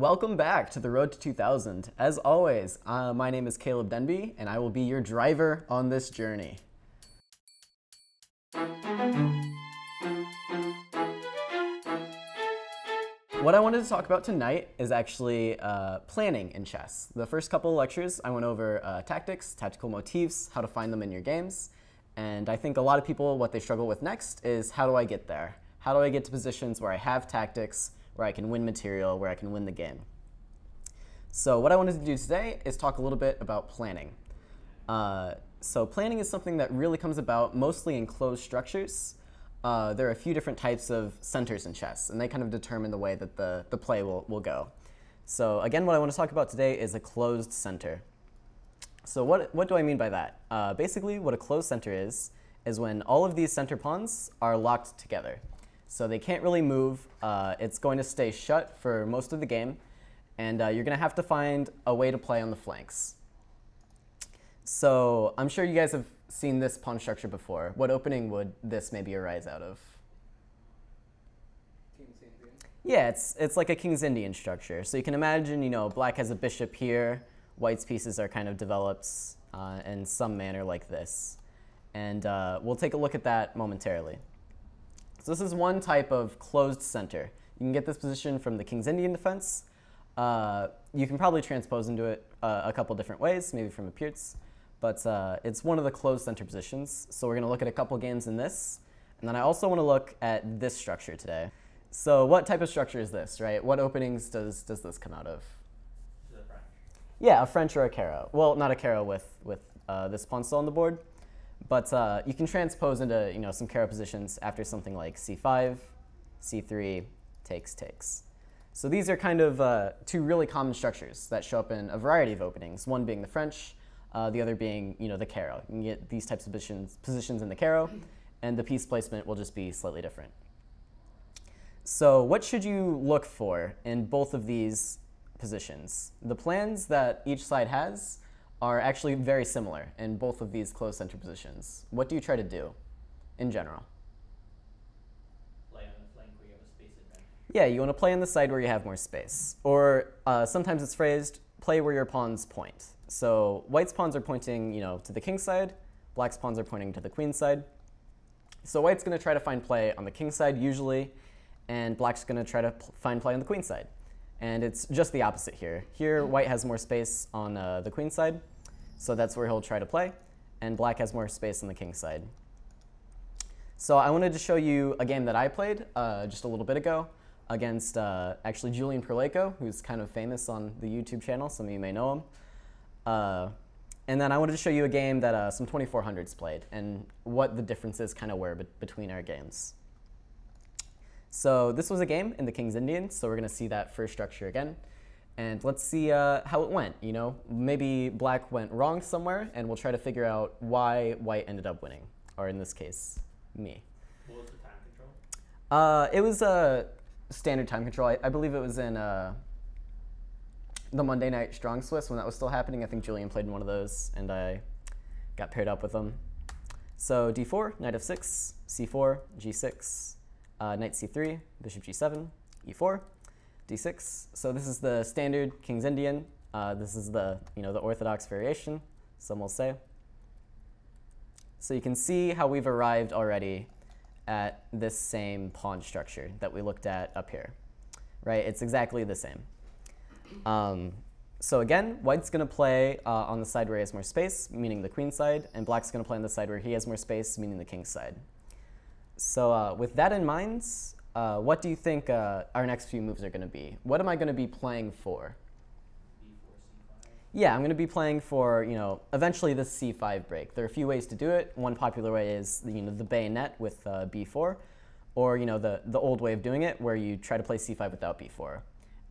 Welcome back to the Road to 2000. As always, my name is Caleb Denby, and I will be your driver on this journey. What I wanted to talk about tonight is actually planning in chess. The first couple lectures, I went over tactics, tactical motifs, how to find them in your games, and I think a lot of people, what they struggle with next is, how do I get there? How do I get to positions where I have tactics, where I can win material, where I can win the game? So what I wanted to do today is talk a little bit about planning. So planning is something that really comes about mostly in closed structures. There are a few different types of centers in chess, and they kind of determine the way that the play will go. So again, what I want to talk about today is a closed center. So what do I mean by that? Basically, what a closed center is when all of these center pawns are locked together. So they can't really move. It's going to stay shut for most of the game, and you're going to have to find a way to play on the flanks. So I'm sure you guys have seen this pawn structure before. What opening would this maybe arise out of? King's Indian. Yeah, it's like a King's Indian structure. So you can imagine, you know, black has a bishop here. White's pieces are kind of developed in some manner like this. And we'll take a look at that momentarily. So this is one type of closed center. You can get this position from the King's Indian Defense. You can probably transpose into it a couple different ways, maybe from a Pirc, but it's one of the closed center positions. So we're going to look at a couple games in this, and then I also want to look at this structure today. So what type of structure is this, right? What openings does this come out of? The French. Yeah, a French or a Caro. Well, not a Caro with this pawn still on the board. But you can transpose into, you know, some Caro positions after something like c5, c3, takes. So these are kind of two really common structures that show up in a variety of openings, one being the French, the other being, you know, the Caro. You can get these types of positions in the Caro, and the piece placement will just be slightly different. So what should you look for in both of these positions? The plans that each side has are actually very similar in both of these closed center positions. What do you try to do in general? Play on the flank where you have a space advantage. Yeah, you want to play on the side where you have more space. Or sometimes it's phrased, play where your pawns point. So white's pawns are pointing, you know, to the king's side. Black's pawns are pointing to the queen's side. So white's going to try to find play on the king's side usually, and black's going to try to find play on the queen's side. And it's just the opposite here. Here, white has more space on the queen's side, so that's where he'll try to play. And black has more space on the king's side. So I wanted to show you a game that I played just a little bit ago against actually Julian Perleco, who's kind of famous on the YouTube channel. Some of you may know him. And then I wanted to show you a game that some 2400s played and what the differences kind of were between our games. So this was a game in the King's Indian, so we're going to see that first structure again. And let's see how it went, you know? Maybe black went wrong somewhere, and we'll try to figure out why white ended up winning, or in this case, me. What was the time control? It was standard time control. I believe it was in the Monday Night Strong Swiss when that was still happening. I think Julian played in one of those, and I got paired up with him. So d4, knight f6, c4, g6. Knight c3, bishop g7, e4, d6. So this is the standard King's Indian. This is the, you know, the orthodox variation, some will say. So you can see how we've arrived already at this same pawn structure that we looked at up here, right? It's exactly the same. So again, white's going to play on the side where he has more space, meaning the queen's side, and black's going to play on the side where he has more space, meaning the king's side. So with that in mind, what do you think our next few moves are going to be? What am I going to be playing for? B4, C5. Yeah, I'm going to be playing for, you know, eventually this c5 break. There are a few ways to do it. One popular way is, you know, the bayonet with b4, or, you know, the old way of doing it where you try to play c5 without b4.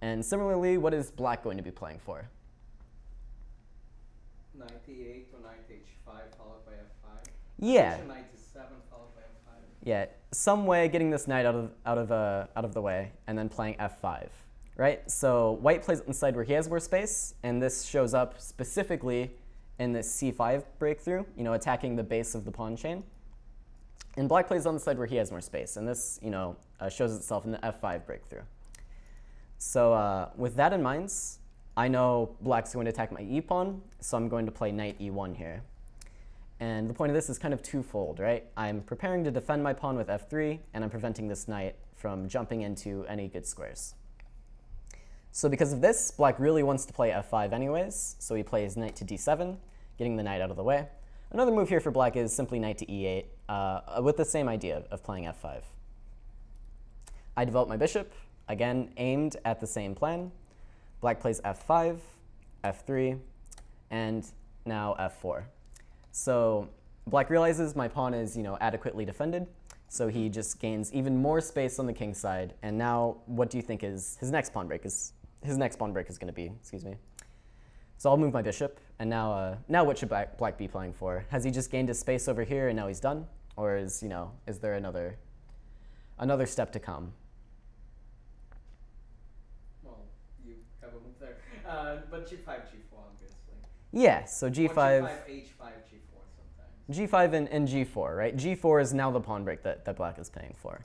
And similarly, what is black going to be playing for? Knight e8 or knight h5 followed by f5. Yeah. Knight e7 followed by f5. Yeah, some way getting this knight out of the way, and then playing f5, right? So white plays inside where he has more space, and this shows up specifically in this c5 breakthrough, you know, attacking the base of the pawn chain. And black plays on the side where he has more space, and this, you know, shows itself in the f5 breakthrough. So with that in mind, I know black's going to attack my e-pawn, so I'm going to play knight e1 here. And the point of this is kind of twofold, right? I'm preparing to defend my pawn with f3, and I'm preventing this knight from jumping into any good squares. So because of this, black really wants to play f5 anyways, so he plays knight to d7, getting the knight out of the way. Another move here for black is simply knight to e8, with the same idea of playing f5. I develop my bishop, again aimed at the same plan. Black plays f5, f3, and now f4. So black realizes my pawn is, adequately defended, so he just gains even more space on the king's side. And now, what do you think is his next pawn break is? His next pawn break is going to be, excuse me. So I'll move my bishop, and now, what should black be playing for? Has he just gained his space over here and now he's done, or is, is there another step to come? But g5, g4, obviously. Yeah, so g5... Or g5, h5, g4 sometimes. g5 and g4, right? g4 is now the pawn break that black is paying for.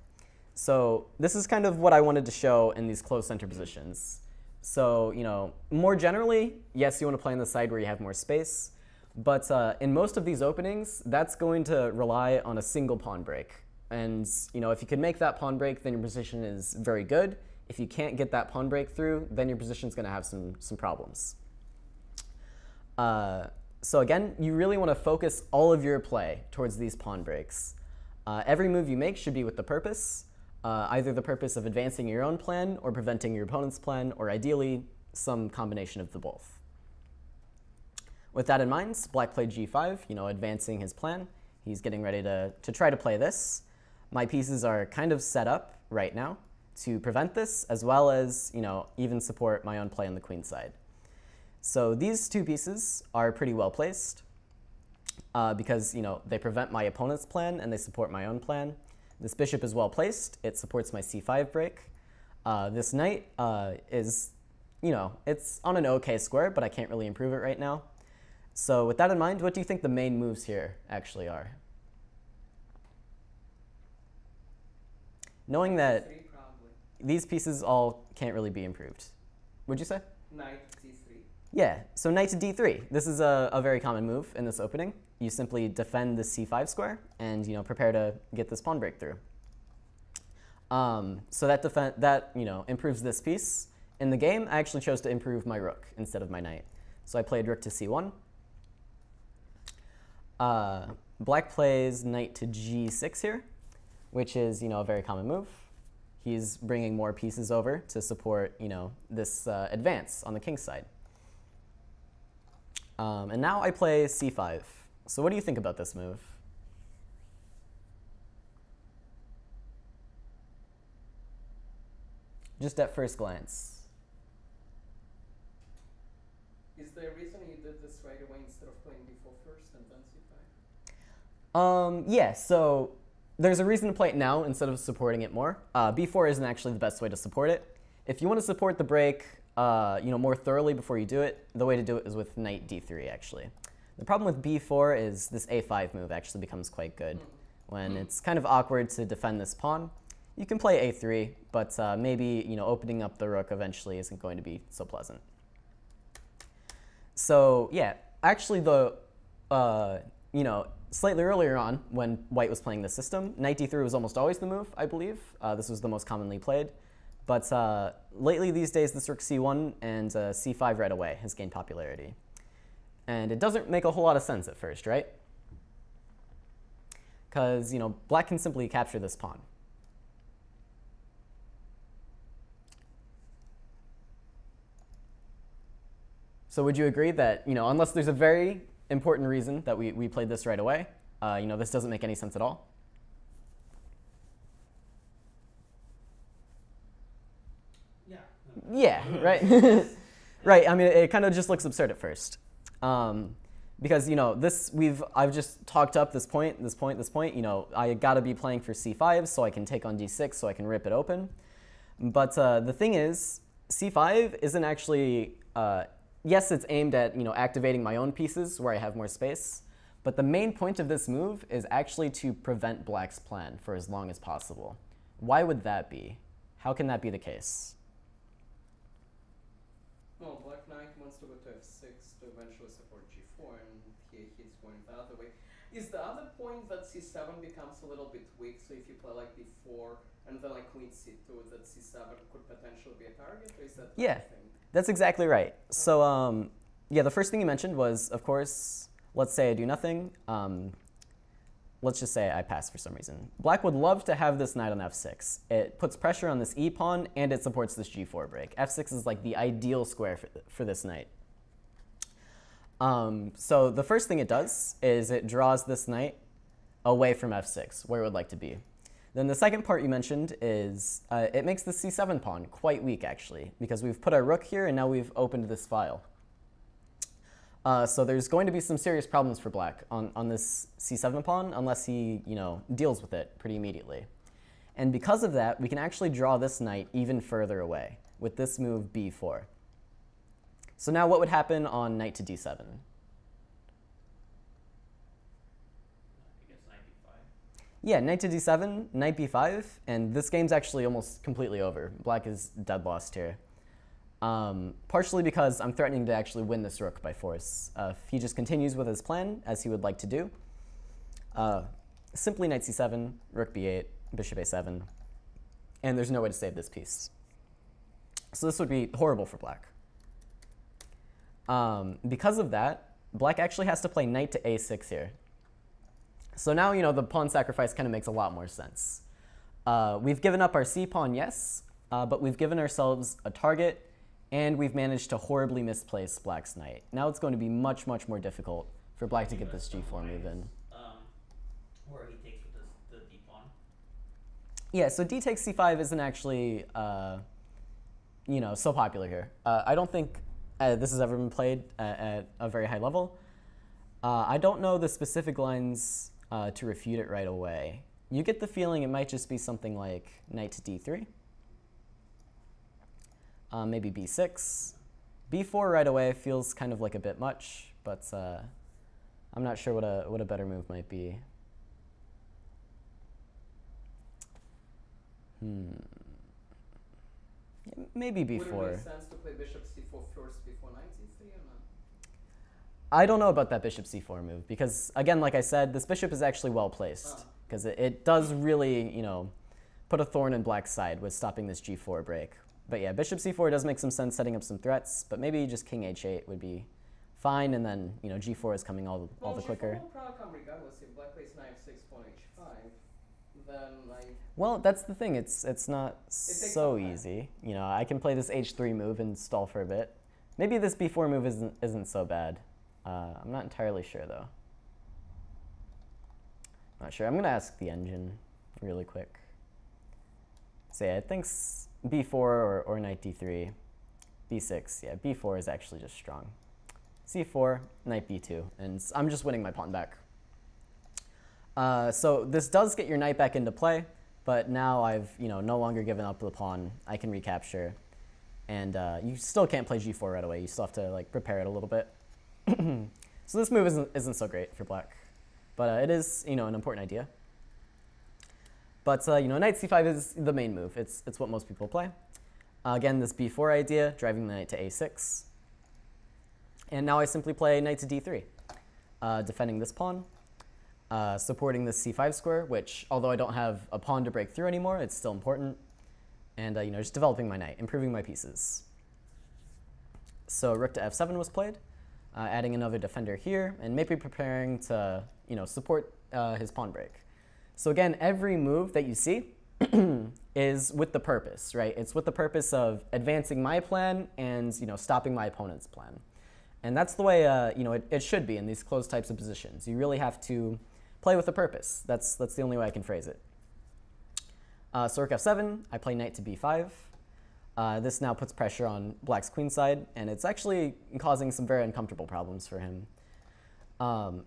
So this is kind of what I wanted to show in these close center positions. So, more generally, yes, you want to play on the side where you have more space. But in most of these openings, that's going to rely on a single pawn break. And, if you can make that pawn break, then your position is very good. If you can't get that pawn break through, then your position's going to have some problems. So again, you really want to focus all of your play towards these pawn breaks. Every move you make should be with the purpose, either the purpose of advancing your own plan or preventing your opponent's plan, or ideally some combination of the both. With that in mind, black played g5, advancing his plan. He's getting ready to try to play this. My pieces are kind of set up right now to prevent this, as well as, even support my own play on the queen side. So these two pieces are pretty well placed because, they prevent my opponent's plan and they support my own plan. This bishop is well placed. It supports my c5 break. This knight is, it's on an OK square, but I can't really improve it right now. So with that in mind, what do you think the main moves here actually are? Knowing that these pieces all can't really be improved. Would you say? Knight to d3. Yeah, so knight to d3. This is a very common move in this opening. You simply defend the c5 square and prepare to get this pawn breakthrough. So that improves this piece. In the game, I actually chose to improve my rook instead of my knight. So I played rook to c1. Black plays knight to g6 here, which is a very common move. He's bringing more pieces over to support, this advance on the king's side. And now I play c5. So what do you think about this move? Just at first glance. Is there a reason you did this right away instead of playing d4 first and then c5? Yeah, so there's a reason to play it now instead of supporting it more. B4 isn't actually the best way to support it. If you want to support the break, more thoroughly before you do it, the way to do it is with knight d3, actually. The problem with b4 is this a5 move actually becomes quite good when it's kind of awkward to defend this pawn. You can play a3, but maybe opening up the rook eventually isn't going to be so pleasant. So yeah, actually the slightly earlier on, when white was playing this system, knight d3 was almost always the move, I believe. This was the most commonly played. But lately these days, this rook c1 and c5 right away has gained popularity. And it doesn't make a whole lot of sense at first, right? Because black can simply capture this pawn. So would you agree that unless there's a very important reason that we played this right away, this doesn't make any sense at all? Yeah. Yeah, right? Right, I mean, it kind of just looks absurd at first. Because, this, I've just talked up this point, I gotta be playing for c5 so I can take on d6 so I can rip it open. But the thing is, c5 isn't actually, yes, it's aimed at activating my own pieces where I have more space, but the main point of this move is actually to prevent black's plan for as long as possible. Why would that be? How can that be the case? No, black knight wants to go to f6 to eventually support g4, and here he's going the other way. Is the other point that c7 becomes a little bit weak, so if you play like b4 and then like queen c2, that c7 could potentially be a target, or is that yeah, that's exactly right. Okay. So yeah, the first thing you mentioned was, of course, let's say I do nothing. Let's just say I pass for some reason. Black would love to have this knight on f6. It puts pressure on this e pawn, and it supports this g4 break. f6 is like the ideal square for this knight. So the first thing it does is it draws this knight away from f6, where it would like to be. Then the second part you mentioned is it makes the c7 pawn quite weak, actually, because we've put our rook here, and now we've opened this file. So there's going to be some serious problems for black on this c7 pawn unless he, you know, deals with it pretty immediately. And because of that, we can actually draw this knight even further away with this move b4. So now what would happen on knight to d7? I guess knight b5. Yeah, knight to d7, knight b5, and this game's actually almost completely over. Black is dead lost here. Partially because I'm threatening to actually win this rook by force. If he just continues with his plan, as he would like to do, simply knight c7, rook b8, bishop a7, and there's no way to save this piece. So this would be horrible for black. Because of that, black actually has to play knight to a6 here. So now, you know, the pawn sacrifice kind of makes a lot more sense. We've given up our c pawn, yes, but we've given ourselves a target, and we've managed to horribly misplace black's knight. Now it's going to be much, much more difficult for black to get this g4 move in. Where he takes the d pawn. Yeah, so d takes c5 isn't actually, you know, so popular here. I don't think this has ever been played at a very high level. I don't know the specific lines to refute it right away. You get the feeling it might just be something like knight to d3. Maybe b6. b4 right away feels kind of like a bit much, but I'm not sure what a better move might be. Yeah, maybe b4. Would it make sense to play bishop c4 first before knight c3 or not? I don't know about that bishop c4 move, because, again, like I said, this bishop is actually well placed, because it does really, you know, put a thorn in black's side with stopping this g4 break. But yeah, bishop c4 does make some sense, setting up some threats, but maybe just king h8 would be fine, and then, you know, g4 is coming all the quicker. Well, g4 will probably come regardless. If black plays knight f6, pawn h5, then like... Well, that's the thing. It's not so easy. You know, I can play this h3 move and stall for a bit. Maybe this b4 move isn't so bad. I'm not entirely sure, though. Not sure. I'm going to ask the engine really quick. So yeah, it thinks b4 or knight d3, b6, yeah, b4 is actually just strong. c4, knight b2, and I'm just winning my pawn back. So this does get your knight back into play, but now I've, you know, no longer given up the pawn. I can recapture, and you still can't play g4 right away. You still have to, like, prepare it a little bit. So this move isn't so great for black, but it is, you know, an important idea. But, you know, knight c5 is the main move. It's what most people play. Again, this b4 idea, driving the knight to a6. And now I simply play knight to d3, defending this pawn, supporting this c5 square, which, although I don't have a pawn to break through anymore, it's still important. And, you know, just developing my knight, improving my pieces. So rook to f7 was played, adding another defender here, and maybe preparing to, you know, support his pawn break. So again, every move that you see is with the purpose, right? It's with the purpose of advancing my plan and, you know, stopping my opponent's plan. And that's the way, you know, it should be in these closed types of positions. You really have to play with a purpose. That's the only way I can phrase it. So rook f7, I play knight to b5. This now puts pressure on black's queen side, and it's actually causing some very uncomfortable problems for him.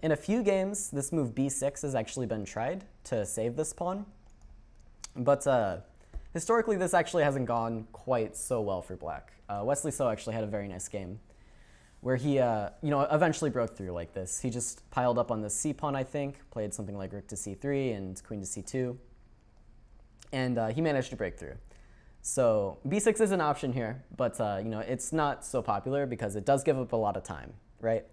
In a few games, this move b6 has actually been tried to save this pawn, but historically this actually hasn't gone quite so well for black. Wesley So actually had a very nice game where he you know, eventually broke through like this. He just piled up on the c pawn, I think, played something like rook to c3 and queen to c2, and he managed to break through. So B6 is an option here, but you know, it's not so popular because it does give up a lot of time, right?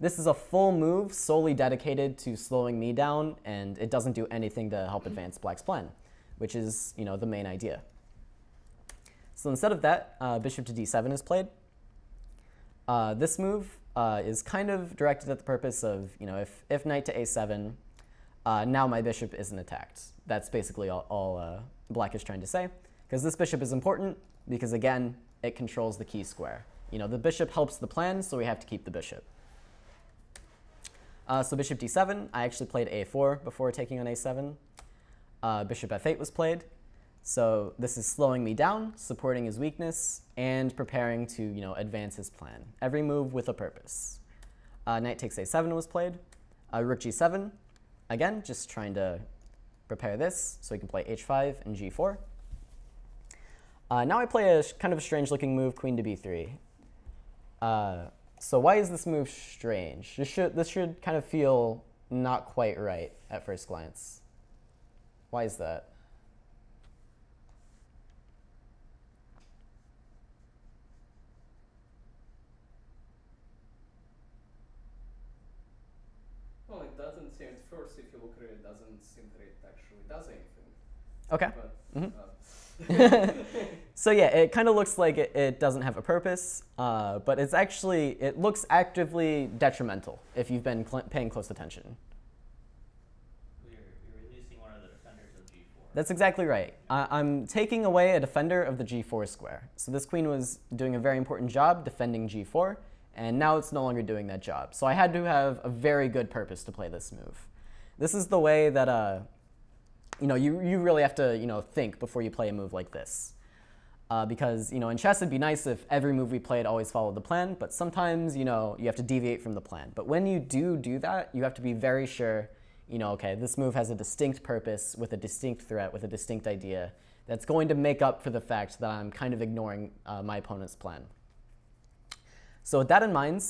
This is a full move solely dedicated to slowing me down, and it doesn't do anything to help advance Black's plan, which is, you know, the main idea. So instead of that, bishop to d7 is played. This move is kind of directed at the purpose of, you know, if knight to a7, now my bishop isn't attacked. That's basically all Black is trying to say, because this bishop is important because, again, it controls the key square. You know, the bishop helps the plan, so we have to keep the bishop. So bishop d7, I actually played a4 before taking on a7. Bishop f8 was played. So this is slowing me down, supporting his weakness, and preparing to, you know, advance his plan. Every move with a purpose. Knight takes a7 was played. Rook g7, again, just trying to prepare this so we can play h5 and g4. Now I play a kind of a strange-looking move, queen to b3. So why is this move strange? This should kind of feel not quite right at first glance. Why is that? Well, it doesn't seem at first, if you look at it, it doesn't seem that it actually does anything. Okay. But, So yeah, it kind of looks like it doesn't have a purpose, but it's actually, it looks actively detrimental if you've been paying close attention. You're reducing one of the defenders of g4. That's exactly right. I'm taking away a defender of the g4 square. So this queen was doing a very important job defending g4, and now it's no longer doing that job. So I had to have a very good purpose to play this move. This is the way that you know, you really have to, you know, think before you play a move like this. Because, you know, in chess it'd be nice if every move we played always followed the plan, but sometimes, you know, you have to deviate from the plan. But when you do that, you have to be very sure, you know, okay, this move has a distinct purpose with a distinct threat, with a distinct idea that's going to make up for the fact that I'm kind of ignoring my opponent's plan. So with that in mind,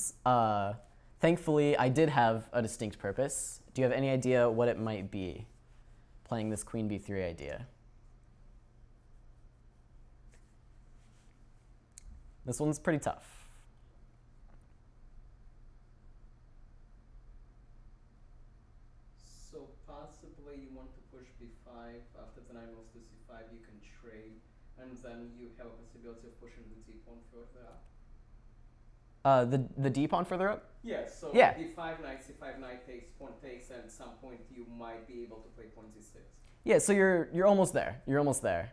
thankfully I did have a distinct purpose. Do you have any idea what it might be? Playing this queen b3 idea. This one's pretty tough. So possibly you want to push b5, after the knight moves to c5 you can trade, and then you have a possibility of pushing the d-pawn further up? The d-pawn further up? Yes, so yeah. d5, knight, c5, knight takes, pawn takes, and at some point you might be able to play pawn c6. Yeah, so you're almost there. You're almost there.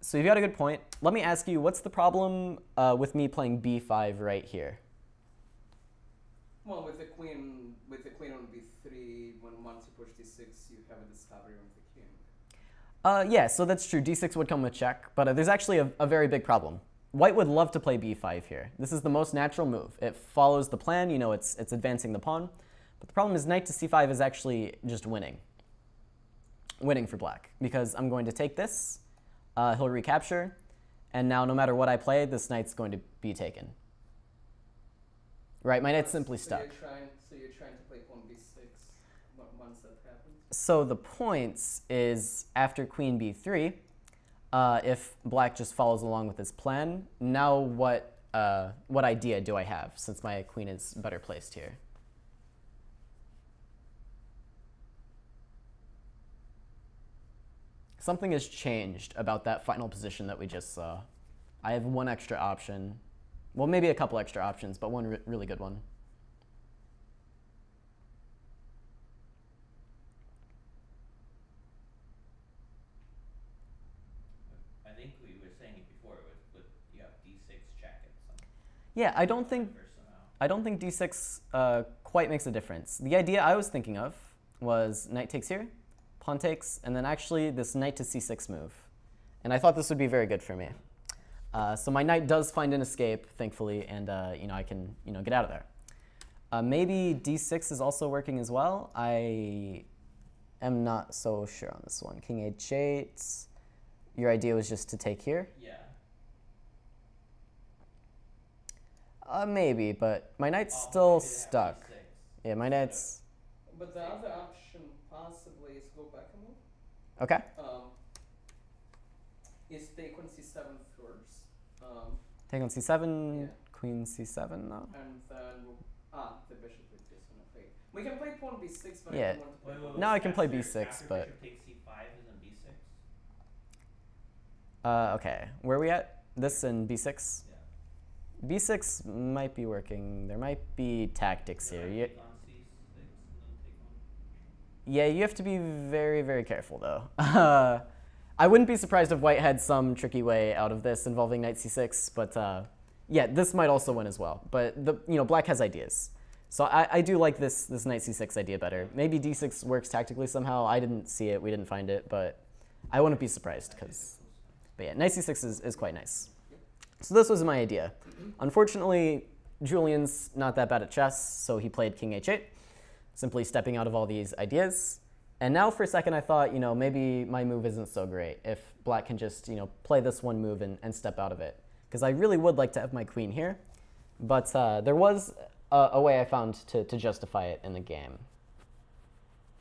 So you've got a good point. Let me ask you, what's the problem with me playing b5 right here? Well, with the queen on b3, when once you push d6, you have a discovery on the king. Yeah, so that's true. d6 would come with check, but there's actually a very big problem. White would love to play b5 here. This is the most natural move. It follows the plan. You know, it's advancing the pawn. But the problem is knight to c5 is actually just winning. Winning for Black, because I'm going to take this. He'll recapture. And now no matter what I play, this knight's going to be taken. Right? My knight's simply stuck. So you're trying to play pawn b6 once that happens? So the point is after queen b3, if Black just follows along with his plan, now what idea do I have, since my queen is better placed here? Something has changed about that final position that we just saw. I have one extra option. Well, maybe a couple extra options, but one really good one. Yeah, I don't think d6 quite makes a difference. The idea I was thinking of was knight takes here, pawn takes, and then actually this knight to c6 move. And I thought this would be very good for me. So my knight does find an escape, thankfully, and you know, I can, you know, get out of there. Maybe d6 is also working as well. I am not so sure on this one. King h8. Your idea was just to take here? Yeah. Maybe, but my knight's still stuck. Yeah, my knight's... But the other option possibly is go back a move. Okay. is take on c7 first. Take on c7, yeah. Queen c7 now. And then we'll, the bishop is just on a play. We can play pawn b6, but yeah. I don't want to play. Wait, now I can play b6, but. Bishop takes c5 and then b6. Okay, where are we at? This and b6? Yeah. b6 might be working. There might be tactics here. You, yeah, you have to be very, very careful, though. I wouldn't be surprised if white had some tricky way out of this involving knight c6, but yeah, this might also win as well. But the, you know, black has ideas. So I do like this knight c6 idea better. Maybe d6 works tactically somehow. I didn't see it. We didn't find it, but I wouldn't be surprised because... But yeah, knight c6 is quite nice. So this was my idea. Unfortunately, Julian's not that bad at chess, so he played king h8, simply stepping out of all these ideas. And now for a second I thought, you know, maybe my move isn't so great if black can just, you know, play this one move and step out of it. Because I really would like to have my queen here, but there was a way I found to justify it in the game.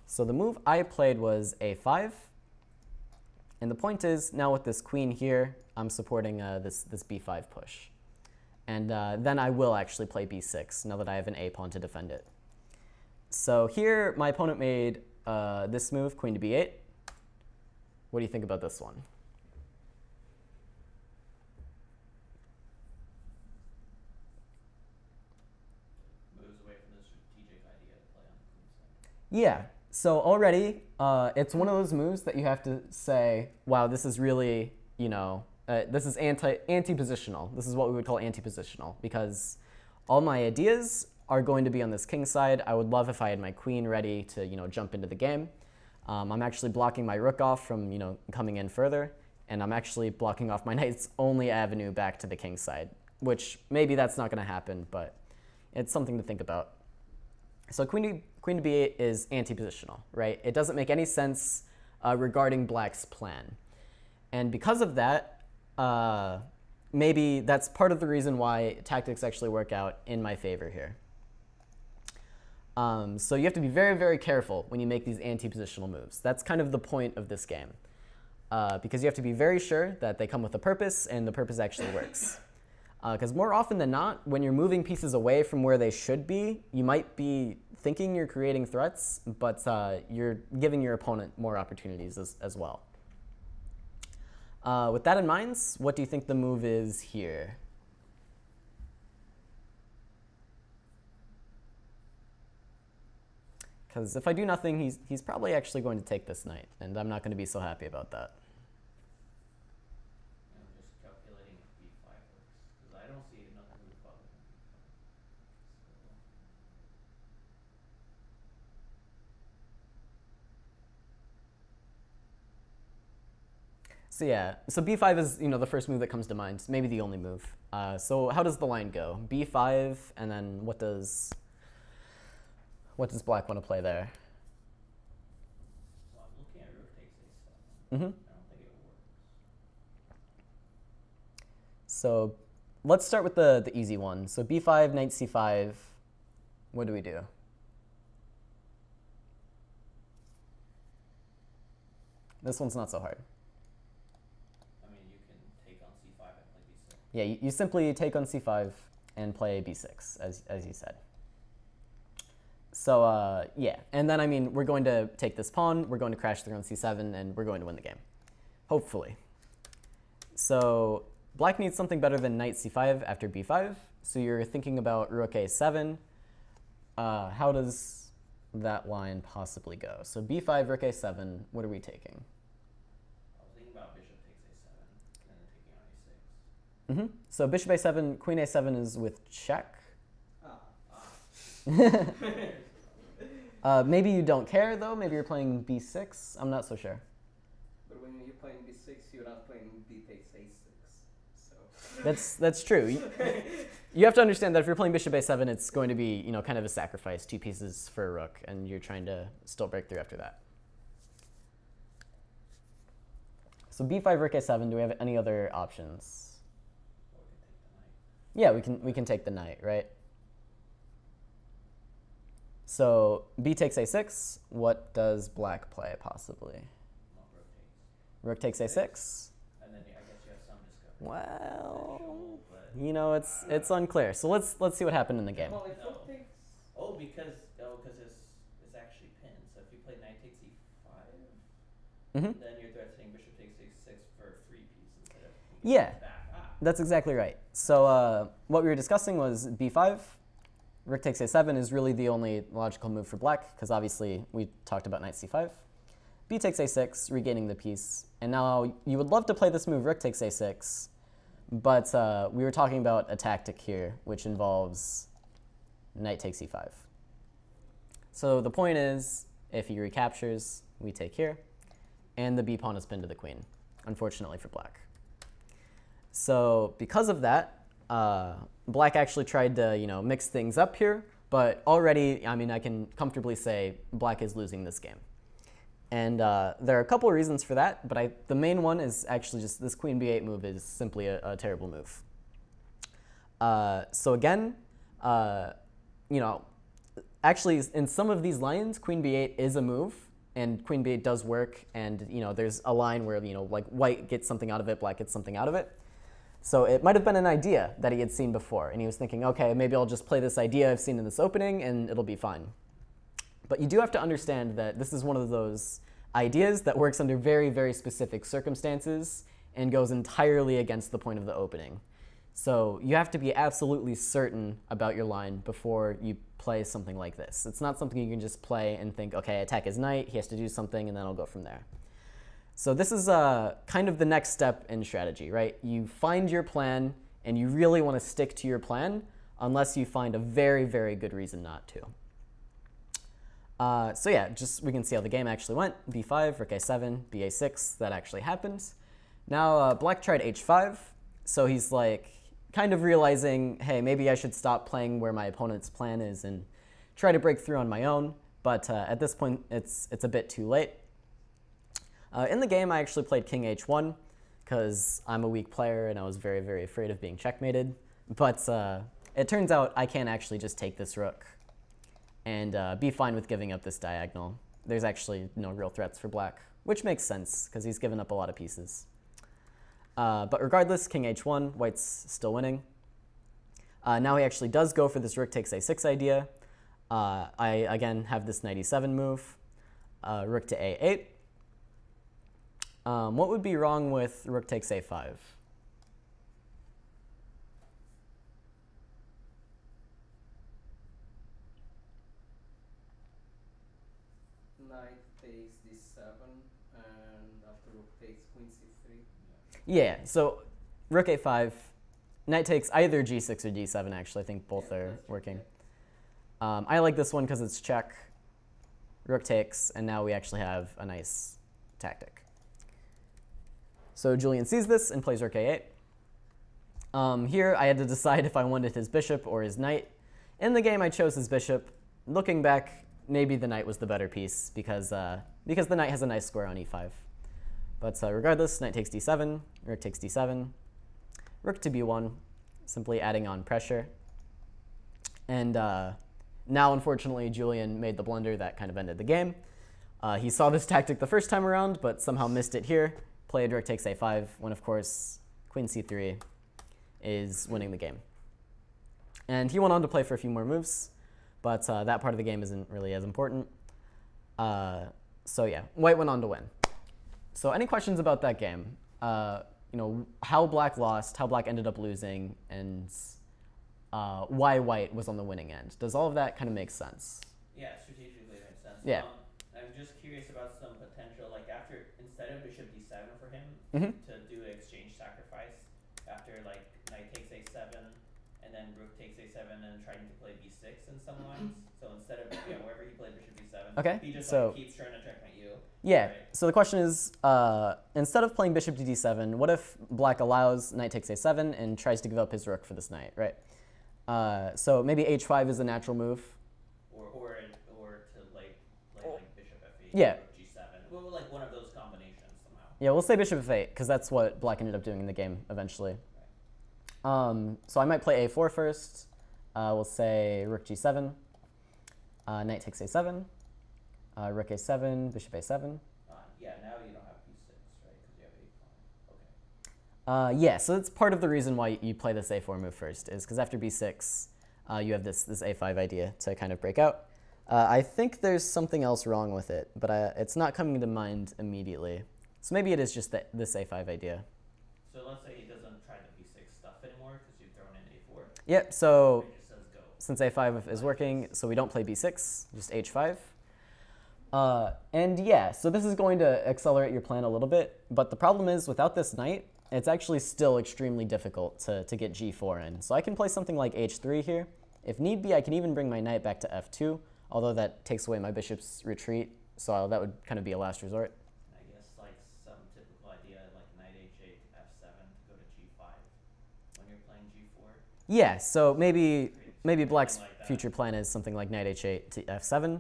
So the move I played was a5. And the point is, now with this queen here, I'm supporting this b5 push. And then I will actually play b6, now that I have an a pawn to defend it. So here, my opponent made this move, queen to b8. What do you think about this one? Moves away from the strategic idea to play on queen. Yeah. So already, it's one of those moves that you have to say, wow, this is really, you know, this is anti-positional. This is what we would call anti-positional, because all my ideas are going to be on this king side. I would love if I had my queen ready to, you know, jump into the game. I'm actually blocking my rook off from, you know, coming in further, and I'm actually blocking off my knight's only avenue back to the king side, which maybe that's not going to happen, but it's something to think about. So queen to b8 is anti-positional, right? It doesn't make any sense regarding black's plan. And because of that, maybe that's part of the reason why tactics actually work out in my favor here. So you have to be very, very careful when you make these anti-positional moves. That's kind of the point of this game, because you have to be very sure that they come with a purpose and the purpose actually works. Because more often than not, when you're moving pieces away from where they should be, you might be thinking you're creating threats, but you're giving your opponent more opportunities as well. With that in mind, what do you think the move is here? Because if I do nothing, he's probably actually going to take this knight, and I'm not going to be so happy about that. So yeah, so b5 is, you know, the first move that comes to mind, maybe the only move. So how does the line go? b5, and then what does black want to play there? Well, I'm looking at rook takes a7. Mm-hmm. I don't think it works. So let's start with the easy one. So b5, knight c5. What do we do? This one's not so hard. Yeah, you simply take on c5 and play b6, as you said. So yeah, and then, I mean, we're going to take this pawn, we're going to crash through on c7, and we're going to win the game, hopefully. So black needs something better than knight c5 after b5. So you're thinking about rook a7. How does that line possibly go? So b5, rook a7, what are we taking? Mm-hmm. So bishop a7, queen a7 is with check. Maybe you don't care, though. Maybe you're playing b6. I'm not so sure. But when you're playing b6, you're not playing b takes a6. So. That's true. You have to understand that if you're playing bishop a7, it's going to be, you know, kind of a sacrifice, two pieces for a rook, and you're trying to still break through after that. So b5, rook a7, do we have any other options? Yeah, we can take the knight, right? So b takes a6. What does black play possibly? Rook takes a6. And then Well, you know, it's unclear. So let's see what happened in the game. Well, oh, because it's actually pinned. So if you play knight takes e5, mm-hmm. then you're threatening bishop takes e6 for free piece instead of yeah. That's exactly right. So what we were discussing was b5. Rook takes a7 is really the only logical move for black, because obviously we talked about knight c5. B takes a6, regaining the piece. And now you would love to play this move, rook takes a6, but we were talking about a tactic here, which involves knight takes e5. So the point is, if he recaptures, we take here. And the b pawn is pinned to the queen, unfortunately for black. So because of that, black actually tried to, you know, mix things up here. But already, I mean, I can comfortably say black is losing this game. And there are a couple of reasons for that, but the main one is actually just this queen b8 move is simply a terrible move. So again, you know, actually in some of these lines, queen b8 is a move, and queen b8 does work. And you know, there's a line where you know, like white gets something out of it, black gets something out of it. So it might have been an idea that he had seen before, and he was thinking, okay, maybe I'll just play this idea I've seen in this opening, and it'll be fine. But you do have to understand that this is one of those ideas that works under very, very specific circumstances and goes entirely against the point of the opening. So you have to be absolutely certain about your line before you play something like this. It's not something you can just play and think, okay, attack his knight, he has to do something, and then I'll go from there. So this is kind of the next step in strategy, right? You find your plan, and you really want to stick to your plan unless you find a very, very good reason not to. So yeah, just we can see how the game actually went. b5, rook a7, ba6, that actually happens. Now black tried h5, so he's like kind of realizing, hey, maybe I should stop playing where my opponent's plan is and try to break through on my own, but at this point it's a bit too late. In the game I actually played king h1 because I'm a weak player and I was very, very afraid of being checkmated, but it turns out I can actually just take this rook and be fine with giving up this diagonal. There's actually no real threats for black, which makes sense, because he's given up a lot of pieces. But regardless, king h1, white's still winning. Now he actually does go for this rook takes a6 idea. I, again, have this knight e7 move, rook to a8. What would be wrong with rook takes a5? Yeah, so rook a5, knight takes either g6 or d7, actually. I think both are working. I like this one because it's check, rook takes, and now we actually have a nice tactic. So Julian sees this and plays rook a8. Here, I had to decide if I wanted his bishop or his knight. In the game, I chose his bishop. Looking back, maybe the knight was the better piece because the knight has a nice square on e5. But regardless, knight takes d7, rook takes d7, rook to b1, simply adding on pressure. And now, unfortunately, Julian made the blunder that kind of ended the game. He saw this tactic the first time around, but somehow missed it here, played rook takes a5, when, of course, queen c3 is winning the game. And he went on to play for a few more moves, but that part of the game isn't really as important. So yeah, white went on to win. So any questions about that game? You know, how black lost, how black ended up losing, and why white was on the winning end. Does all of that kind of make sense? Yeah, strategically it makes sense. Yeah. I'm just curious about some potential, like after, instead of bishop d7 for him, mm-hmm. to do an exchange sacrifice after like knight takes a7 and then rook takes a7 and trying to play b6 in some lines. So instead of, you know, wherever he played bishop d7, okay. He just so, like, keeps trying to checkmate you. Yeah, right. So the question is, instead of playing bishop to d7, what if black allows knight takes a7 and tries to give up his rook for this knight, right? So maybe h5 is a natural move. Or to like bishop f8 yeah. or g7. Well, like one of those combinations somehow. Yeah, we'll say bishop f8, because that's what black ended up doing in the game eventually. Right. So I might play a4 first. We'll say rook g7. Knight takes a7, rook a7, bishop a7. Yeah, now you don't have b6, right? Because you have a pawn. Okay. Yeah, so that's part of the reason why you play this a4 move first, is because after b6, you have this a5 idea to kind of break out. I think there's something else wrong with it, but it's not coming to mind immediately. So maybe it is just this a5 idea. So let's say he doesn't try the b6 stuff anymore because you've thrown in a4. Yep, so since a5 is working, so we don't play b6, just h5. And yeah, so this is going to accelerate your plan a little bit, but the problem is without this knight, it's actually still extremely difficult to get g4 in. So I can play something like h3 here. If need be, I can even bring my knight back to f2, although that takes away my bishop's retreat, so that would kind of be a last resort. I guess like some typical idea like knight h8, f7, to go to g5 when you're playing g4. Yeah, so maybe Black's future plan is something like knight h8 to f7,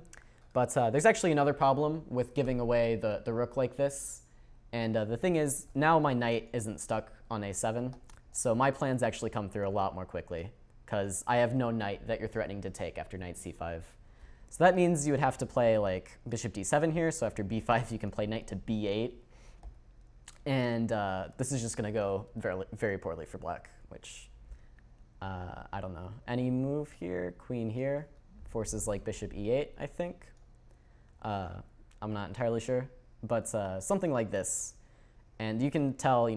but there's actually another problem with giving away the rook like this. And the thing is, now my knight isn't stuck on a7, so my plans actually come through a lot more quickly, because I have no knight that you're threatening to take after knight c5. So that means you would have to play like bishop d7 here, so after b5 you can play knight to b8. And this is just going to go very, very poorly for Black, which I don't know. Any move here, queen here, forces like bishop e8, I think. I'm not entirely sure. But something like this, and you can tell,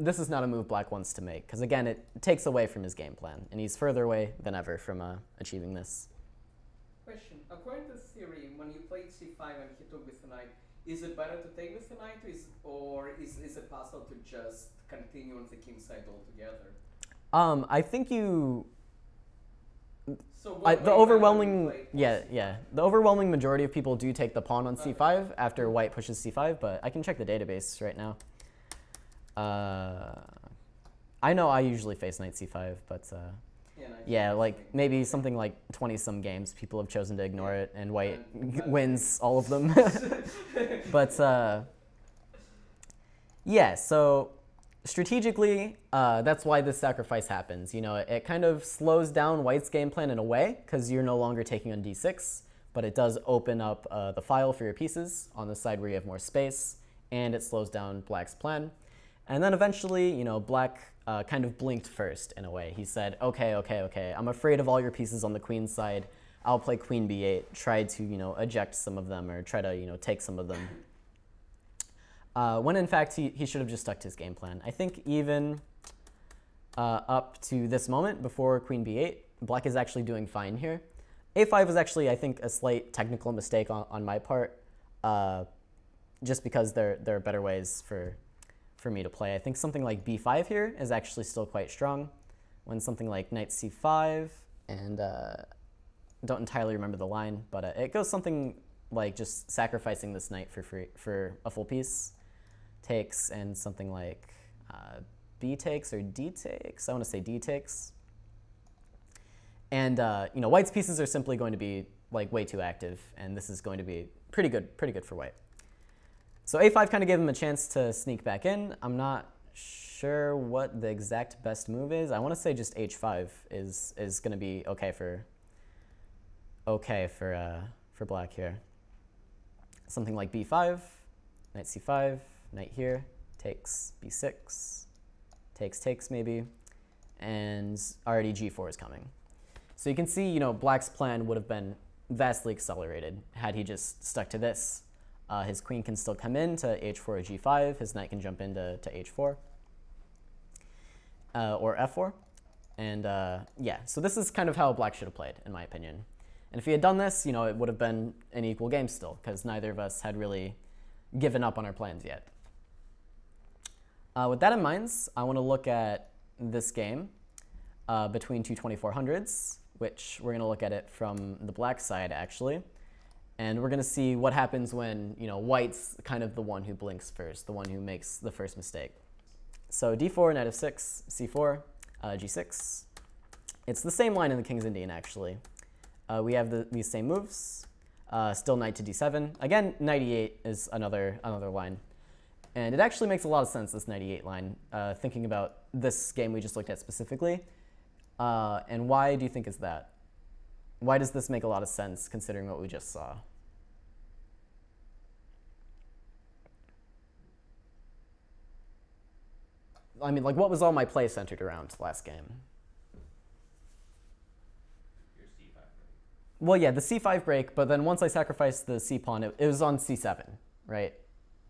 this is not a move Black wants to make, because again, it takes away from his game plan, and he's further away than ever from achieving this. Question: according to theory, when you played c5 and he took with the knight, is it better to take with the knight, or is it possible to just continue on the king side altogether? I think you. So the overwhelming majority of people do take the pawn on c5 after white pushes c5, but I can check the database right now. I know I usually face knight c5, but yeah, like maybe something like 20-some games people have chosen to ignore it, and white wins all of them. But yeah, so. Strategically, that's why this sacrifice happens. It kind of slows down White's game plan in a way, because you're no longer taking on d6, but it does open up the file for your pieces on the side where you have more space, and it slows down Black's plan. And then eventually, Black kind of blinked first in a way. He said, okay, I'm afraid of all your pieces on the queen side. I'll play queen b8, try to, eject some of them, or try to, take some of them. When in fact he should have just stuck to his game plan. I think even up to this moment, before queen b8, Black is actually doing fine here. a5 was actually, I think, a slight technical mistake on my part, just because there are better ways for me to play. I think something like b5 here is actually still quite strong, when something like knight c5, and don't entirely remember the line, but it goes something like just sacrificing this knight for a full piece. Takes, and something like b takes or d takes. I want to say d takes. And White's pieces are simply going to be like way too active, and this is going to be pretty good for White. So a5 kind of gave him a chance to sneak back in. I'm not sure what the exact best move is. I want to say just h5 is going to be okay for Black here. Something like b5, knight c5. Knight here, takes b6, takes maybe, and already g4 is coming. So you can see, Black's plan would have been vastly accelerated had he just stuck to this. His queen can still come in to h4 or g5, his knight can jump into h4 or f4. And yeah, so this is kind of how Black should have played, in my opinion. And if he had done this, it would have been an equal game still, because neither of us had really given up on our plans yet. With that in mind, I want to look at this game between two 2400s, which we're going to look at it from the Black side, actually. And we're going to see what happens when White's kind of the one who blinks first, the one who makes the first mistake. So d4, knight f6, c4, g6. It's the same line in the King's Indian, actually. We have these same moves. Still knight to d7. Again, knight e8 is another line. And it actually makes a lot of sense, this knight e8 line, thinking about this game we just looked at specifically. And why do you think is that? Why does this make a lot of sense, considering what we just saw? I mean, like, what was all my play centered around last game? Your c5 break. Well, yeah, the c5 break, but then once I sacrificed the c pawn, it was on c7, right?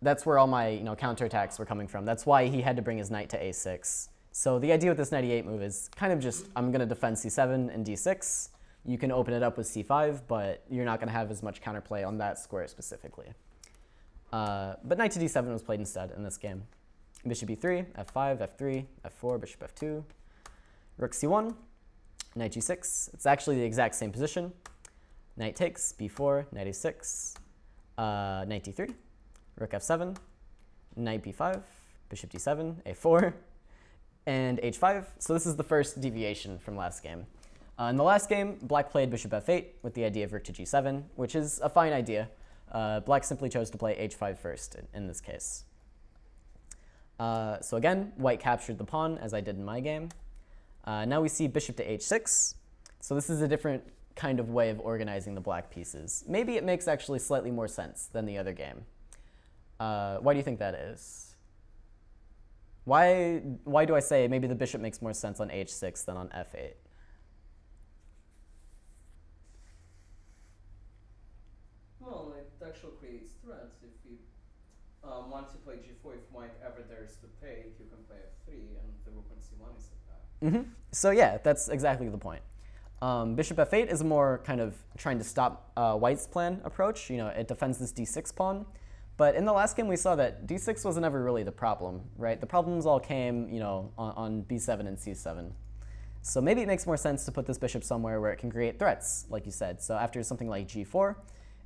That's where all my, you know, counterattacks were coming from. That's why he had to bring his knight to a6. So the idea with this knight e8 move is kind of just, I'm going to defend c7 and d6. You can open it up with c5, but you're not going to have as much counterplay on that square specifically. But knight to d7 was played instead in this game. Bishop e3, f5, f3, f4, bishop f2, rook c1, knight g6. It's actually the exact same position. Knight takes, b4, knight a6, knight d3, rook f7, knight b5, bishop d7, a4, and h5. So this is the first deviation from last game. In the last game, black played bishop f8 with the idea of rook to g7, which is a fine idea. Black simply chose to play h5 first in this case. So again, white captured the pawn, as I did in my game. Now we see bishop to h6. So this is a different kind of way of organizing the black pieces. Maybe it makes actually slightly more sense than the other game. Why do you think that is? Why do I say maybe the bishop makes more sense on h6 than on f8? Well, it actually creates threats. If you want to play g4, if white ever dares to take, you can play f3, and the rook on c1 is like that. Mm-hmm. So yeah, that's exactly the point. Bishop f8 is more kind of trying to stop white's plan approach. You know, it defends this d6 pawn. But in the last game, we saw that d6 wasn't ever really the problem, right? The problems all came, you know, on b7 and c7. So maybe it makes more sense to put this bishop somewhere where it can create threats, like you said. So after something like g4,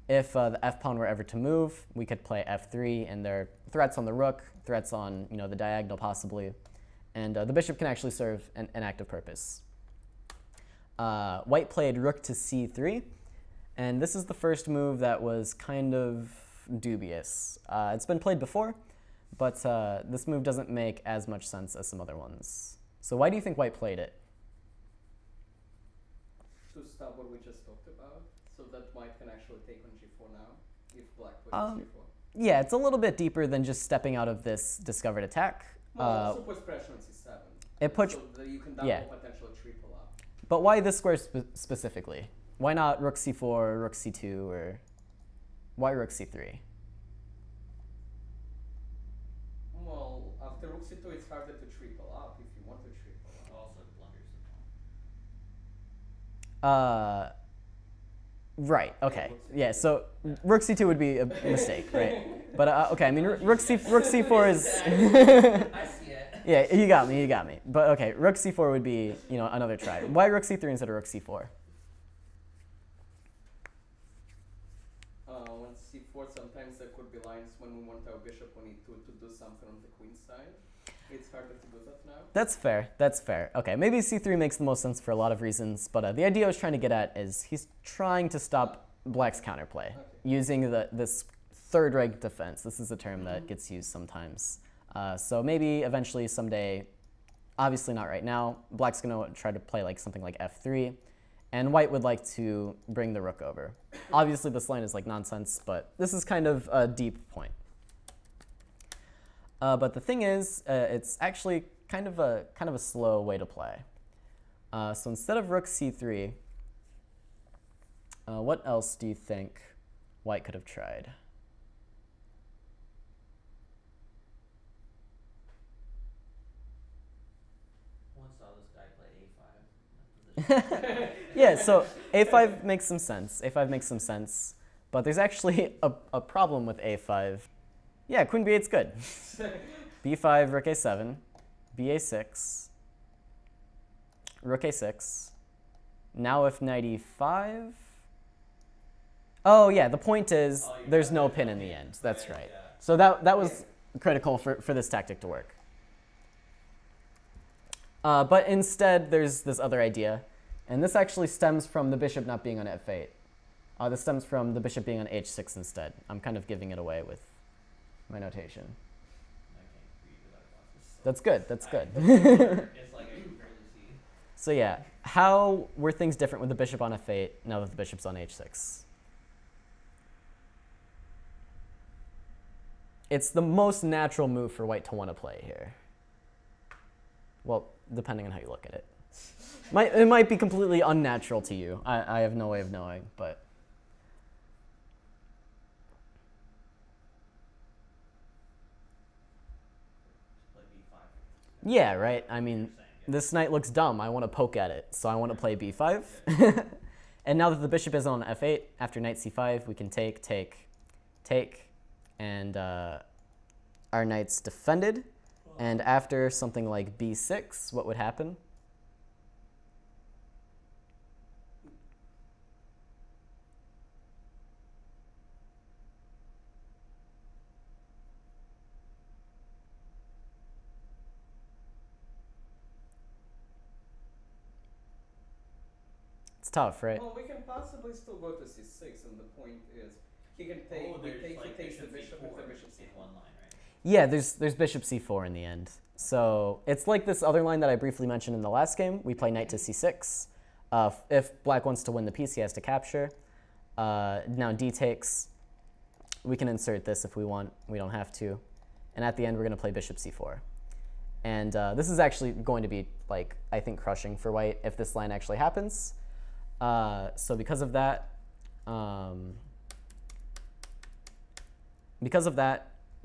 if the f pawn were ever to move, we could play f3, and there are threats on the rook, threats on, you know, the diagonal possibly, and the bishop can actually serve an active purpose. White played rook to c3, and this is the first move that was kind of dubious. It's been played before, but this move doesn't make as much sense as some other ones. So why do you think white played it? To stop what we just talked about, so that white can actually take on g4 now, if black plays g4. Yeah, it's a little bit deeper than just stepping out of this discovered attack. Well, it also puts pressure on c7. It puts, so that you can double, yeah, potential triple up. But why this square specifically? Why not rook c4, or rook c2, or... Why rook c3? Well, after rook c2, it's harder to triple up if you want to triple up. Also, it blunders the pawn. Right, okay. Yeah, so rook c2 would be a mistake, right? But, okay, I mean, rook c4 is... I see it. Yeah, you got me. But, okay, rook c4 would be, you know, another try. Why rook c3 instead of rook c4? Sometimes there could be lines when we want our bishop on e2 to do something on the queen side. It's harder to do that now. That's fair. Okay, maybe c3 makes the most sense for a lot of reasons, but the idea I was trying to get at is he's trying to stop black's counterplay, okay, using this third-rank defense. This is a term that gets used sometimes. So maybe eventually someday, obviously not right now, black's going to try to play like something like f3. And white would like to bring the rook over. Obviously, this line is like nonsense, but this is kind of a deep point. But the thing is, it's actually kind of a slow way to play. So instead of rook c3, what else do you think white could have tried? Once saw this guy play a5. Yeah, so a5 makes some sense. A5 makes some sense, but there's actually a problem with a5. Yeah, queen b8's good. b5, rook a7, ba6, rook a6. Now if knight e5. Oh yeah, the point is there's no pin in the end. That's right. So that was critical for this tactic to work. But instead, there's this other idea. And this actually stems from the bishop not being on f8. This stems from the bishop being on h6 instead. I'm kind of giving it away with my notation. That's good. So yeah, how were things different with the bishop on f8 now that the bishop's on h6? It's the most natural move for white to want to play here. Well, depending on how you look at it. It might be completely unnatural to you. I have no way of knowing, but... Yeah, right? I mean, this knight looks dumb. I want to poke at it, so I want to play b5. And now that the bishop is on f8, after knight c5, we can take, take, take, and our knight's defended. And after something like b6, what would happen? It's tough, right? Well, we can possibly still go to c6, and the point is he can take. Oh, he takes the bishop with the bishop c1 line, right? Yeah, there's bishop c4 in the end. So it's like this other line that I briefly mentioned in the last game. We play knight to c6. If black wants to win the piece, he has to capture. Now d takes. We can insert this if we want. We don't have to. And at the end, we're going to play bishop c4. And this is actually going to be, like, I think, crushing for white if this line actually happens. So because of that,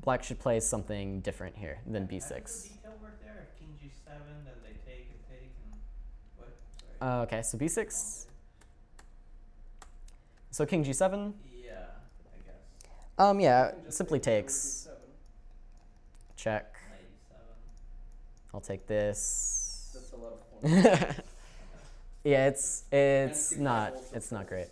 black should play something different here than b6. Does the detail work there? King g7, then they take and what? Sorry. Okay, so b6. So king g7. Yeah, I guess. Yeah, simply takes. Check. I'll take this. That's a lot of points. Yeah, it's not great.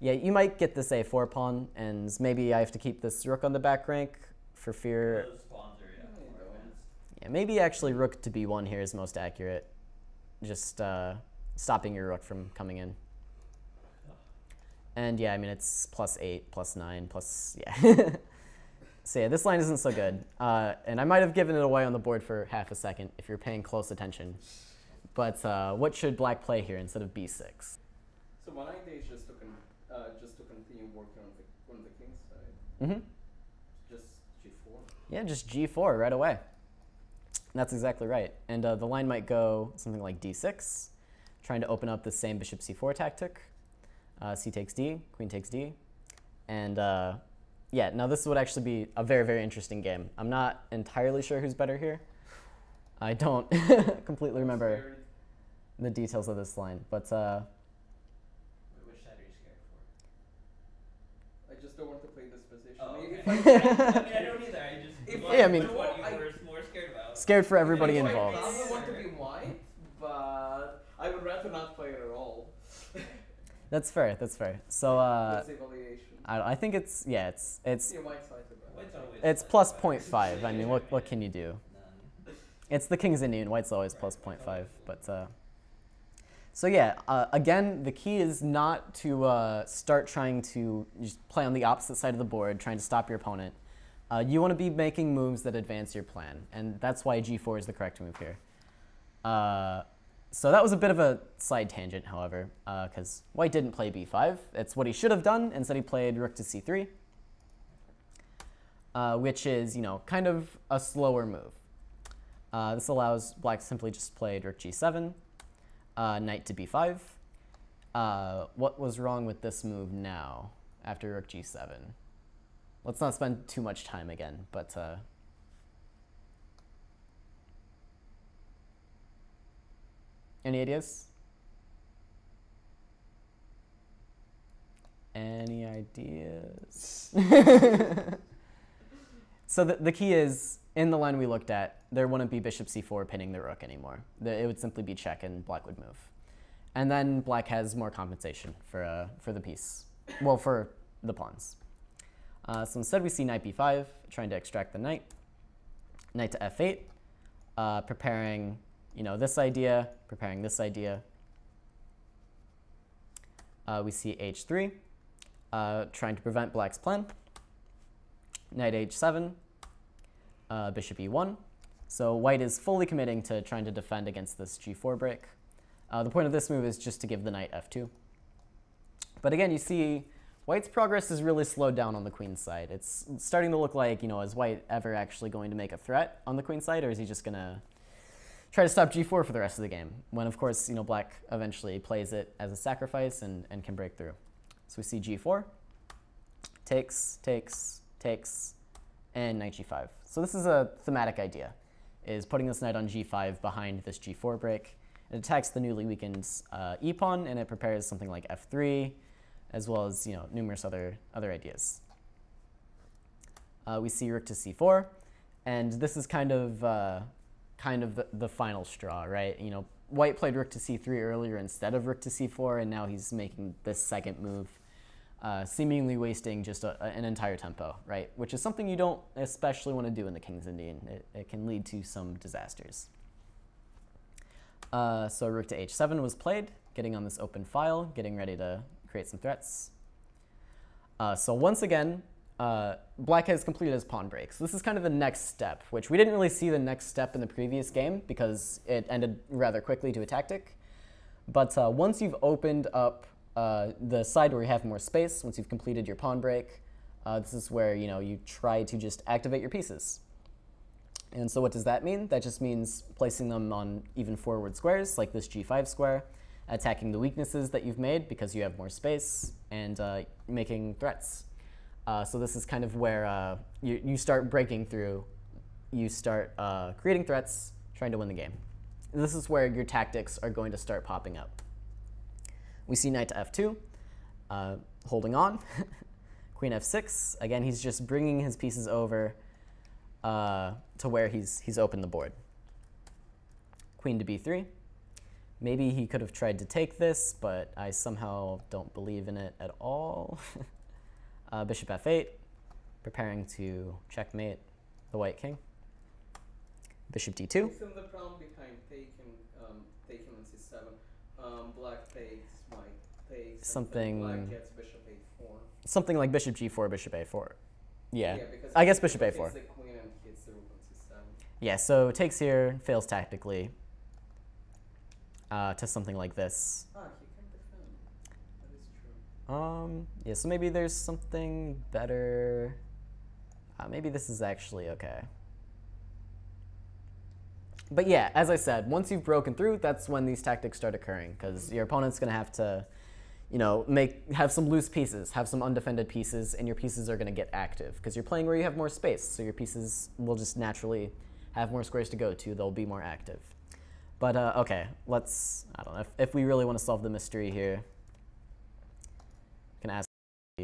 Yeah, you might get this a4 pawn, and maybe I have to keep this rook on the back rank for fear. Those pawns are, yeah, maybe actually rook to b1 here is most accurate, just stopping your rook from coming in. And yeah, I mean it's +8, +9, plus yeah. So yeah, this line isn't so good, and I might have given it away on the board for half a second if you're paying close attention. But what should black play here instead of b6? So one idea is just to continue working on the king's side. Mm-hmm. Just g4. Yeah, just g4 right away. That's exactly right. And the line might go something like d6, trying to open up the same bishop c4 tactic. C takes d, queen takes d. And yeah, now this would actually be a very, very interesting game. I'm not entirely sure who's better here. I don't completely remember the details of this line, but which side are you scared for? I just don't want to play this position. Oh, okay. I mean, I don't either. I just more scared about. Scared for everybody involved. I don't want to be white, but I would rather not play it at all. That's fair. That's fair. So I think it's it's it's +0.5. I mean, what can you do? It's the King's Indian. White's always +0.5. But so yeah, again, the key is not to start trying to just play on the opposite side of the board, trying to stop your opponent. You want to be making moves that advance your plan, and that's why g4 is the correct move here. So that was a bit of a side tangent, however, because white didn't play b5. It's what he should have done. Instead, he played rook to c3, which is, you know, kind of a slower move. This allows black to simply just play rook g7, knight to b5. What was wrong with this move now after rook g7? Let's not spend too much time again, but... any ideas? Any ideas? So the key is... In the line we looked at, there wouldn't be bishop c4 pinning the rook anymore. It would simply be check, and black would move. And then black has more compensation for the piece. Well, for the pawns. So instead we see knight b5, trying to extract the knight. Knight to f8, preparing, you know, this idea, preparing this idea. We see h3, trying to prevent black's plan. Knight h7. Bishop e1. So white is fully committing to trying to defend against this g4 break. The point of this move is just to give the knight f2. But again, you see white's progress is really slowed down on the queen's side. It's starting to look like, you know, is white ever actually going to make a threat on the queen's side, or is he just going to try to stop g4 for the rest of the game, when of course, you know, black eventually plays it as a sacrifice and can break through. So we see g4, takes, takes, takes, and knight g5. So this is a thematic idea, is putting this knight on g5 behind this g4 break. It attacks the newly weakened e-pawn, and it prepares something like f3, as well as, you know, numerous other ideas. We see rook to c4, and this is kind of the final straw, right? You know, white played rook to c3 earlier instead of rook to c4, and now he's making this second move, seemingly wasting just an entire tempo, right? Which is something you don't especially want to do in the King's Indian. It can lead to some disasters. So rook to h7 was played, getting on this open file, getting ready to create some threats. So once again, black has completed his pawn break. So this is kind of the next step, which we didn't really see the next step in the previous game because it ended rather quickly to a tactic. But once you've opened up the side where you have more space, once you've completed your pawn break, this is where, you know, you try to just activate your pieces. And so what does that mean? That just means placing them on even forward squares, like this g5 square, attacking the weaknesses that you've made because you have more space, and making threats. So this is kind of where you start breaking through. You start creating threats, trying to win the game. And this is where your tactics are going to start popping up. We see knight to f2, holding on. Queen f6. Again, he's just bringing his pieces over to where he's opened the board. Queen to b3. Maybe he could have tried to take this, but I somehow don't believe in it at all. Bishop f8, preparing to checkmate the white king. Bishop d2. Isn't the problem behind taking on c7? Black takes, white takes. Something. Black gets bishop a4. Something like bishop g4, bishop a4. Yeah. I guess bishop a4. The queen and hits the rook on c7. Yeah. So takes here, fails tactically. To something like this. Ah, he can defend. That is true. Yeah. So maybe there's something better. Maybe this is actually okay. But yeah, as I said, once you've broken through, that's when these tactics start occurring, because your opponent's going to have to, you know, have some loose pieces, have some undefended pieces, and your pieces are going to get active, because you're playing where you have more space, so your pieces will just naturally have more squares to go to. They'll be more active. But okay, let's, I don't know, if we really want to solve the mystery here, can ask.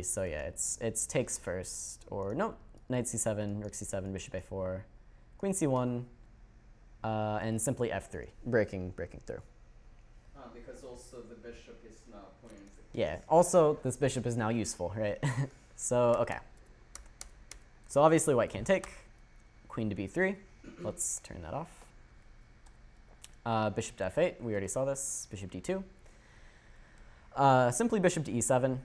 So yeah, it's takes first, or no, knight c7, rook c7, bishop a4, queen c1. And simply f3, breaking through. Because also the bishop is now pointing to. Yeah. Also, this bishop is now useful, right? So okay. So obviously, white can't take. Queen to b3. Let's turn that off. Bishop to f8. We already saw this. Bishop d2. Simply bishop to e7.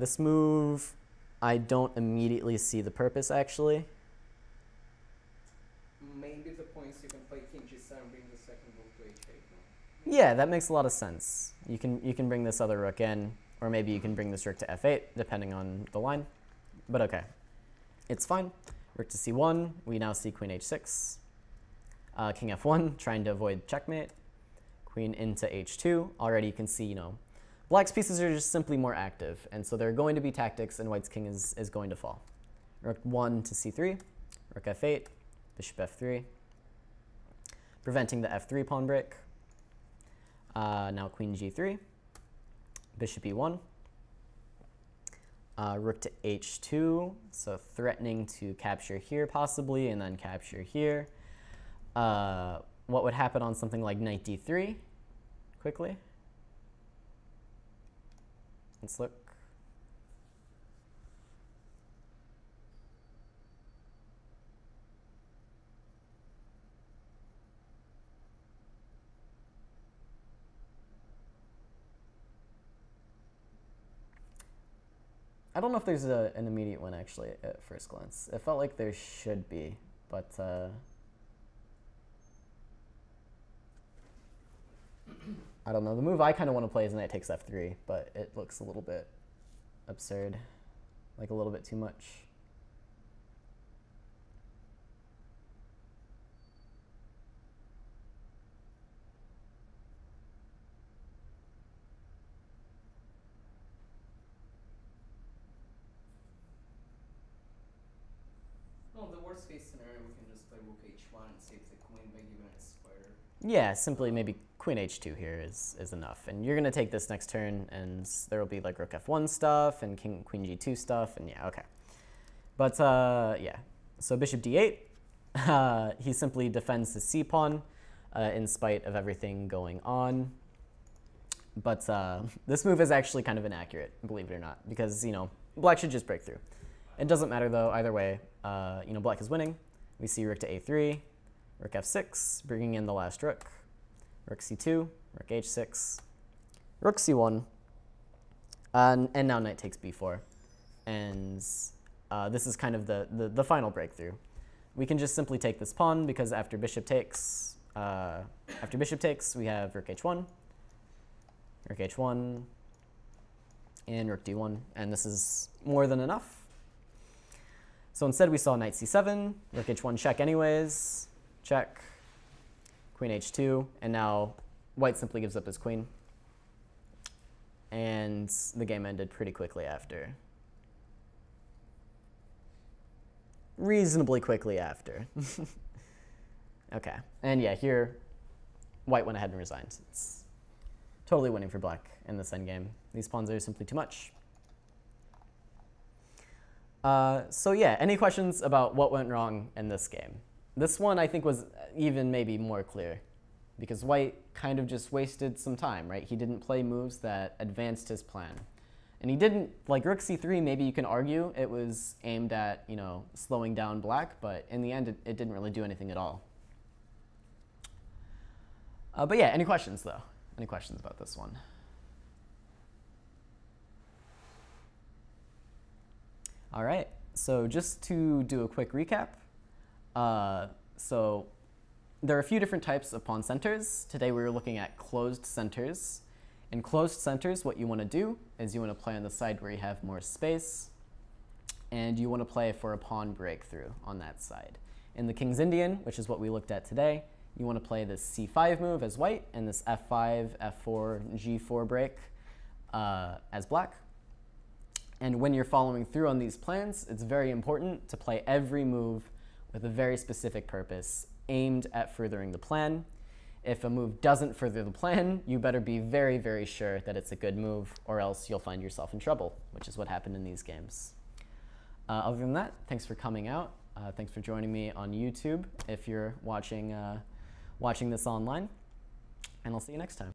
This move, I don't immediately see the purpose actually. Maybe the points you can play king g7 and bring the second rook to h8. Yeah, that makes a lot of sense. You can bring this other rook in, or maybe you can bring this rook to f8, depending on the line. But okay, it's fine. Rook to c1. We now see queen h6, king f1, trying to avoid checkmate. Queen into h2. Already you can see, you know, black's pieces are just simply more active, and so there are going to be tactics, and white's king is going to fall. Rook 1 to c3, rook f8. Bishop f3, preventing the f3 pawn break. Now queen g3, bishop e1, rook to h2, so threatening to capture here possibly, and then capture here. What would happen on something like knight d3? Quickly, let's look. I don't know if there's an immediate one, actually, at first glance. It felt like there should be, but... I don't know. The move I kind of want to play is knight takes f3, but it looks a little bit absurd, like a little bit too much. worst case scenario, we can just play rook h1 and save the queen by giving it square. Yeah, simply maybe queen h2 here is enough. And you're going to take this next turn, and there will be like rook f1 stuff and king queen g2 stuff, and yeah, okay. But yeah, so bishop d8, he simply defends the c pawn in spite of everything going on. But this move is actually kind of inaccurate, believe it or not, because, you know, black should just break through. It doesn't matter, though, either way. You know, black is winning. We see rook to a3, rook f6, bringing in the last rook. Rook c2, rook h6, rook c1. And now knight takes b4. And this is kind of the final breakthrough. We can just simply take this pawn, because after bishop takes, we have rook h1. Rook h1, and rook d1, and this is more than enough. So instead we saw knight c7, rook h1 check anyways, check, queen h2, and now white simply gives up his queen. And the game ended pretty quickly after. Reasonably quickly after. Okay, and yeah, here white went ahead and resigned. It's totally winning for black in this endgame. These pawns are simply too much. So yeah, any questions about what went wrong in this game? This one I think was even maybe more clear, because white kind of just wasted some time, right? He didn't play moves that advanced his plan. And he didn't, like rook c3, maybe you can argue it was aimed at, you know, slowing down black, but in the end it didn't really do anything at all. But yeah, any questions though? Any questions about this one? All right, so just to do a quick recap, so there are a few different types of pawn centers. Today we were looking at closed centers. In closed centers, what you want to do is you want to play on the side where you have more space, and you want to play for a pawn breakthrough on that side. In the King's Indian, which is what we looked at today, you want to play this c5 move as white and this f5, f4, g4 break as black. And when you're following through on these plans, it's very important to play every move with a very specific purpose aimed at furthering the plan. If a move doesn't further the plan, you better be very, very sure that it's a good move, or else you'll find yourself in trouble, which is what happened in these games. Other than that, thanks for coming out. Thanks for joining me on YouTube if you're watching this online, and I'll see you next time.